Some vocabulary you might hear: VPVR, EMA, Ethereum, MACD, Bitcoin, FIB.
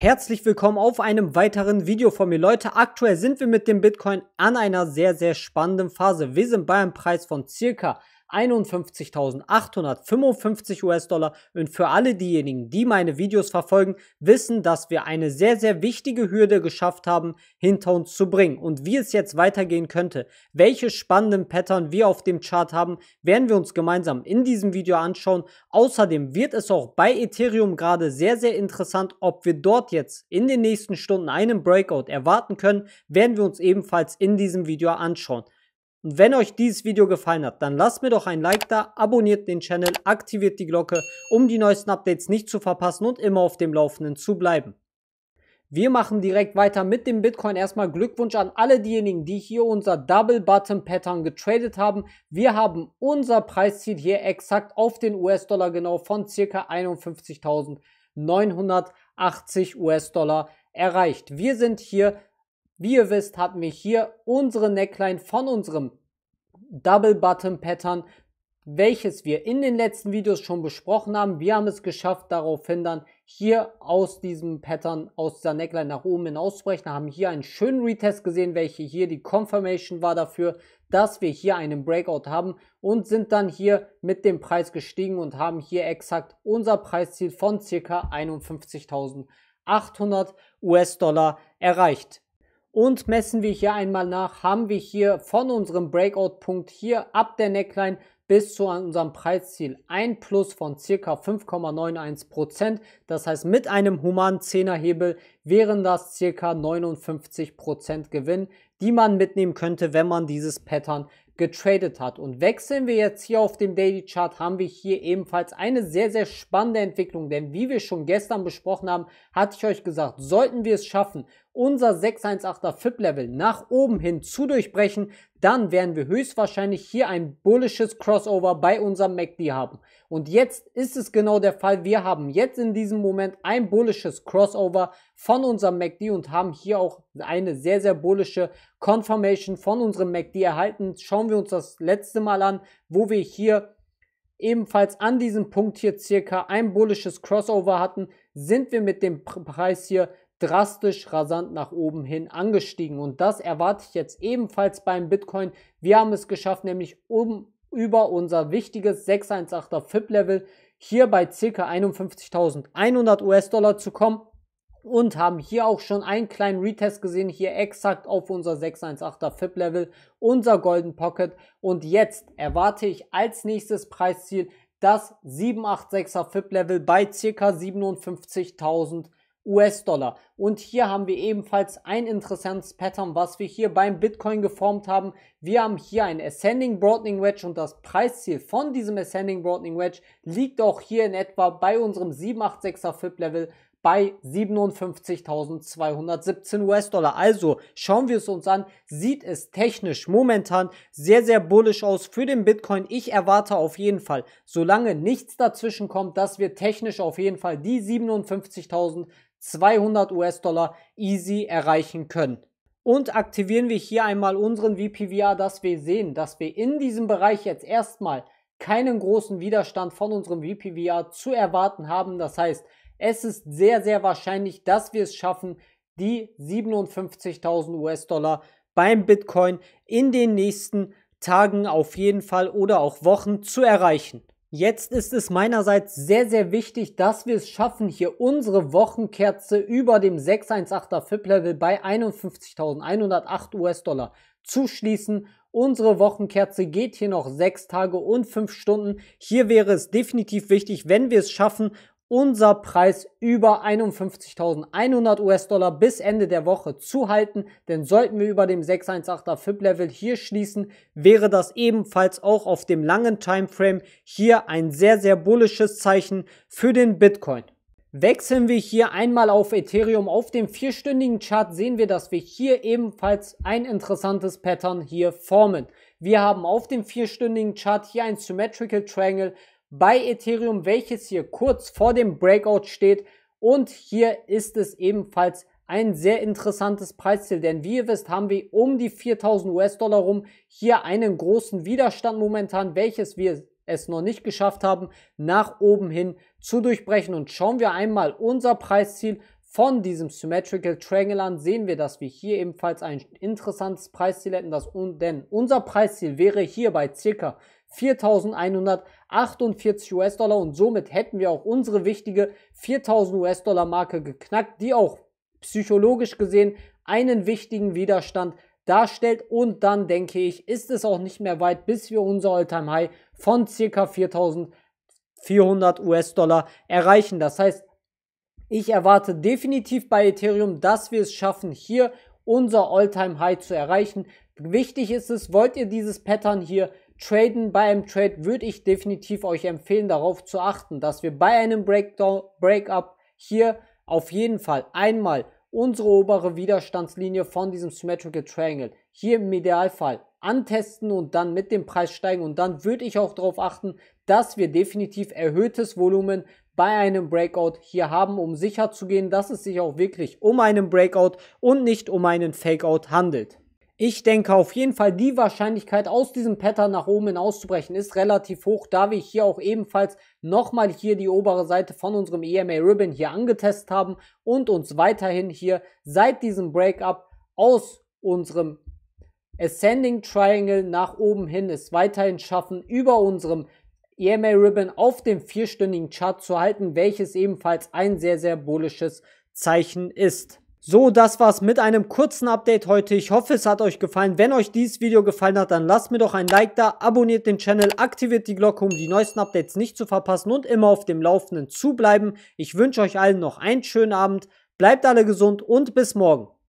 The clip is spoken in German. Herzlich willkommen auf einem weiteren Video von mir. Leute, aktuell sind wir mit dem Bitcoin an einer sehr, sehr spannenden Phase. Wir sind bei einem Preis von circa 51.855 US-Dollar und für alle diejenigen, die meine Videos verfolgen, wissen, dass wir eine sehr, sehr wichtige Hürde geschafft haben, hinter uns zu bringen. Und wie es jetzt weitergehen könnte, welche spannenden Pattern wir auf dem Chart haben, werden wir uns gemeinsam in diesem Video anschauen. Außerdem wird es auch bei Ethereum gerade sehr, sehr interessant, ob wir dort jetzt in den nächsten Stunden einen Breakout erwarten können, werden wir uns ebenfalls in diesem Video anschauen. Und wenn euch dieses Video gefallen hat, dann lasst mir doch ein Like da, abonniert den Channel, aktiviert die Glocke, um die neuesten Updates nicht zu verpassen und immer auf dem Laufenden zu bleiben. Wir machen direkt weiter mit dem Bitcoin. Erstmal Glückwunsch an alle diejenigen, die hier unser Double Bottom Pattern getradet haben. Wir haben unser Preisziel hier exakt auf den US-Dollar genau von ca. 51.980 US-Dollar erreicht. Wir sind hier, wie ihr wisst, hatten wir hier unsere Neckline von unserem Double Bottom Pattern, welches wir in den letzten Videos schon besprochen haben. Wir haben es geschafft, daraufhin dann hier aus diesem Pattern, aus der Neckline nach oben hinauszubrechen. Wir haben hier einen schönen Retest gesehen, welche hier die Confirmation war dafür, dass wir hier einen Breakout haben und sind dann hier mit dem Preis gestiegen und haben hier exakt unser Preisziel von ca. 51.800 US-Dollar erreicht. Und messen wir hier einmal nach, haben wir hier von unserem Breakout-Punkt hier ab der Neckline bis zu unserem Preisziel ein Plus von ca. 5,91%. Das heißt, mit einem humanen 10er-Hebel wären das ca. 59% Gewinn, die man mitnehmen könnte, wenn man dieses Pattern getradet hat. Und wechseln wir jetzt hier auf dem Daily Chart, haben wir hier ebenfalls eine sehr, sehr spannende Entwicklung, denn wie wir schon gestern besprochen haben, hatte ich euch gesagt, sollten wir es schaffen, unser 618er FIB-Level nach oben hin zu durchbrechen, dann werden wir höchstwahrscheinlich hier ein bullisches Crossover bei unserem MACD haben. Und jetzt ist es genau der Fall, wir haben jetzt in diesem Moment ein bullisches Crossover von unserem MACD und haben hier auch eine sehr, sehr bullische Confirmation von unserem MACD erhalten. Schauen wir uns das letzte Mal an, wo wir hier ebenfalls an diesem Punkt hier circa ein bullisches Crossover hatten, sind wir mit dem Preis hier drastisch rasant nach oben hin angestiegen. Und das erwarte ich jetzt ebenfalls beim Bitcoin. Wir haben es geschafft, nämlich über unser wichtiges 618er FIB-Level hier bei ca. 51.100 US-Dollar zu kommen und haben hier auch schon einen kleinen Retest gesehen, hier exakt auf unser 618er FIB-Level, unser Golden Pocket. Und jetzt erwarte ich als nächstes Preisziel das 786er FIB-Level bei ca. 57.000 US-Dollar. Und hier haben wir ebenfalls ein interessantes Pattern, was wir hier beim Bitcoin geformt haben. Wir haben hier ein Ascending Broadening Wedge und das Preisziel von diesem Ascending Broadening Wedge liegt auch hier in etwa bei unserem 786er FIB-Level bei 57.217 US-Dollar. Also schauen wir es uns an, sieht es technisch momentan sehr, sehr bullisch aus für den Bitcoin. Ich erwarte auf jeden Fall, solange nichts dazwischen kommt, dass wir technisch auf jeden Fall die 57.200 US-Dollar easy erreichen können. Und aktivieren wir hier einmal unseren VPVR, dass wir sehen, dass wir in diesem Bereich jetzt erstmal keinen großen Widerstand von unserem VPVR zu erwarten haben. Das heißt, es ist sehr, sehr wahrscheinlich, dass wir es schaffen, die 57.000 US-Dollar beim Bitcoin in den nächsten Tagen auf jeden Fall oder auch Wochen zu erreichen. Jetzt ist es meinerseits sehr, sehr wichtig, dass wir es schaffen, hier unsere Wochenkerze über dem 618er FIB-Level bei 51.108 US-Dollar zu schließen. Unsere Wochenkerze geht hier noch 6 Tage und 5 Stunden. Hier wäre es definitiv wichtig, wenn wir es schaffen, unser Preis über 51.100 US-Dollar bis Ende der Woche zu halten, denn sollten wir über dem 618er FIB-Level hier schließen, wäre das ebenfalls auch auf dem langen Timeframe hier ein sehr, sehr bullisches Zeichen für den Bitcoin. Wechseln wir hier einmal auf Ethereum. Auf dem 4-stündigen Chart sehen wir, dass wir hier ebenfalls ein interessantes Pattern hier formen. Wir haben auf dem 4-stündigen Chart hier ein Symmetrical Triangle bei Ethereum, welches hier kurz vor dem Breakout steht, und hier ist es ebenfalls ein sehr interessantes Preisziel, denn wie ihr wisst, haben wir um die 4.000 US-Dollar rum hier einen großen Widerstand momentan, welches wir es noch nicht geschafft haben, nach oben hin zu durchbrechen. Und schauen wir einmal unser Preisziel von diesem Symmetrical Triangle an sehen wir, dass wir hier ebenfalls ein interessantes Preisziel hätten, denn unser Preisziel wäre hier bei ca. 4.148 US-Dollar und somit hätten wir auch unsere wichtige 4.000 US-Dollar Marke geknackt, die auch psychologisch gesehen einen wichtigen Widerstand darstellt, und dann denke ich, ist es auch nicht mehr weit, bis wir unser All-Time-High von ca. 4.400 US-Dollar erreichen. Das heißt, ich erwarte definitiv bei Ethereum, dass wir es schaffen, hier unser All-Time-High zu erreichen. Wichtig ist es, wollt ihr dieses Pattern hier traden, bei einem Trade würde ich definitiv euch empfehlen, darauf zu achten, dass wir bei einem Breakup hier auf jeden Fall einmal unsere obere Widerstandslinie von diesem Symmetrical Triangle hier im Idealfall antesten und dann mit dem Preis steigen, und dann würde ich auch darauf achten, dass wir definitiv erhöhtes Volumen bei einem Breakout hier haben, um sicher zu gehen, dass es sich auch wirklich um einen Breakout und nicht um einen Fakeout handelt. Ich denke auf jeden Fall, die Wahrscheinlichkeit, aus diesem Pattern nach oben hin auszubrechen, ist relativ hoch, da wir hier auch ebenfalls nochmal hier die obere Seite von unserem EMA Ribbon hier angetestet haben und uns weiterhin hier seit diesem Breakup aus unserem Ascending Triangle nach oben hin es weiterhin schaffen, über unserem EMA Ribbon auf dem vierstündigen Chart zu halten, welches ebenfalls ein sehr, sehr bullisches Zeichen ist. So, das war's mit einem kurzen Update heute. Ich hoffe, es hat euch gefallen. Wenn euch dieses Video gefallen hat, dann lasst mir doch ein Like da, abonniert den Channel, aktiviert die Glocke, um die neuesten Updates nicht zu verpassen und immer auf dem Laufenden zu bleiben. Ich wünsche euch allen noch einen schönen Abend, bleibt alle gesund und bis morgen.